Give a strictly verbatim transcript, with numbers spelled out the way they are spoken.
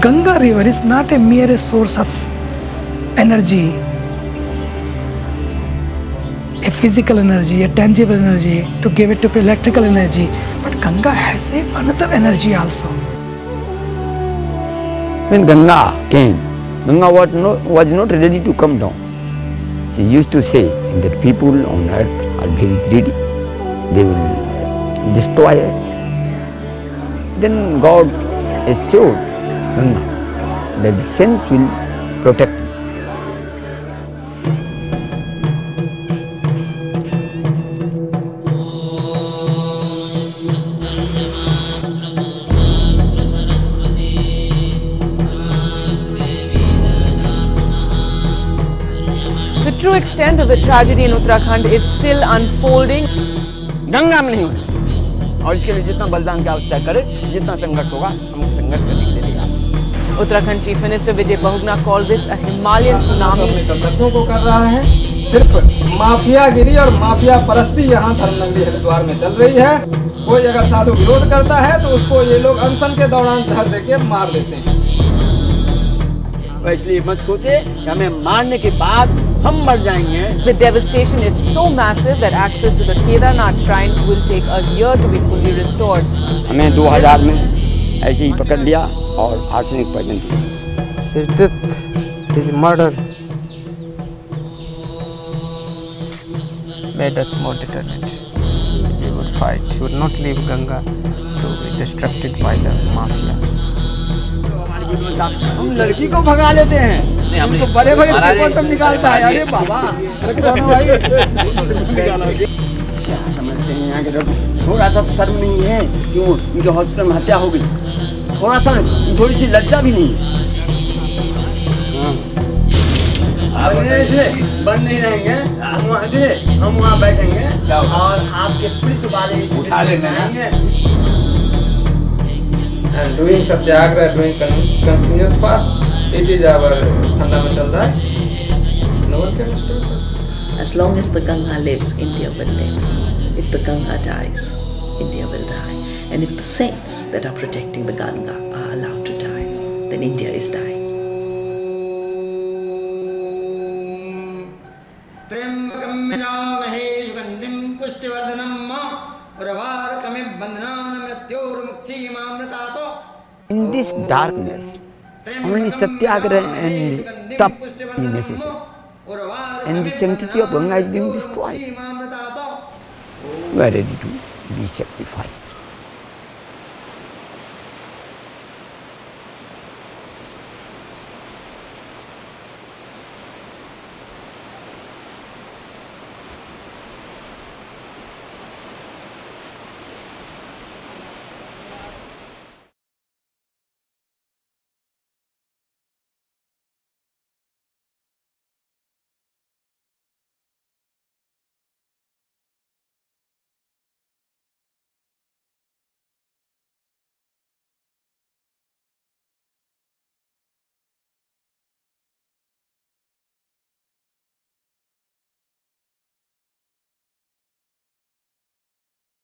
Ganga river is not a mere source of energy, a physical energy, a tangible energy, to give it to electrical energy, but Ganga has a, another energy also. When Ganga came, Ganga was not, was not ready to come down. She used to say that people on earth are very greedy, they will destroy it. Then God assured Ganga that the saints will protect. The true extent of the tragedy in Uttarakhand is still unfolding. Ganga mein nahi. और इसके लिए जितना बलिदान की आवश्यकता करे, जितना संघर्ष होगा, हम संघर्ष करने के लिए तैयार हैं। Uttarakhand chief minister Vijay Bahuguna called this a Himalayan tsunami. अपने को कर रहा है, सिर्फ माफियागिरी और माफिया परस्ती यहाँ धर्मनगरी हरिद्वार में चल रही है। कोई अगर साधु विरोध करता है, तो उसको ये लोग अनशन के दौरान जहर देके मार देते हैं। इसलिए मत सोचे कि हमें मारने के बाद हम मर जाएंगे। The devastation is so massive that access to the Kedarnath shrine will take a year to be fully restored. हमें two thousand में ऐसे ही पकड़ लिया और आर्सेनिक पॉइजन दिया। His death, his murder made us more determined. We would fight. We would not leave Ganga to be destructed by the mafia. हम लड़की को भगा लेते हैं, हमको बड़े-बड़े तब निकालता है। अरे बाबा, क्या समझते हैं यहाँ के लोग? थोड़ा सा शर्म नहीं है क्यों इनके हॉस्पिटल में हत्या हो गई? थोड़ा सा, थोड़ी सी लज्जा भी नहीं है। बंद नहीं रहेंगे, हम वहाँ से, हम वहाँ बैठेंगे और आपके पुलिस वाले उठा लेंगे। And doing Satyagraha, doing continuous fast, it is our fundamental right. No one can stop us. As long as the Ganga lives, India will live. If the Ganga dies, India will die. And if the saints that are protecting the Ganga are allowed to die, then India is dying. In this darkness, only Satyagraha and tap is necessary. And the sanctity of Ganga is being destroyed. We are ready to be sacrificed.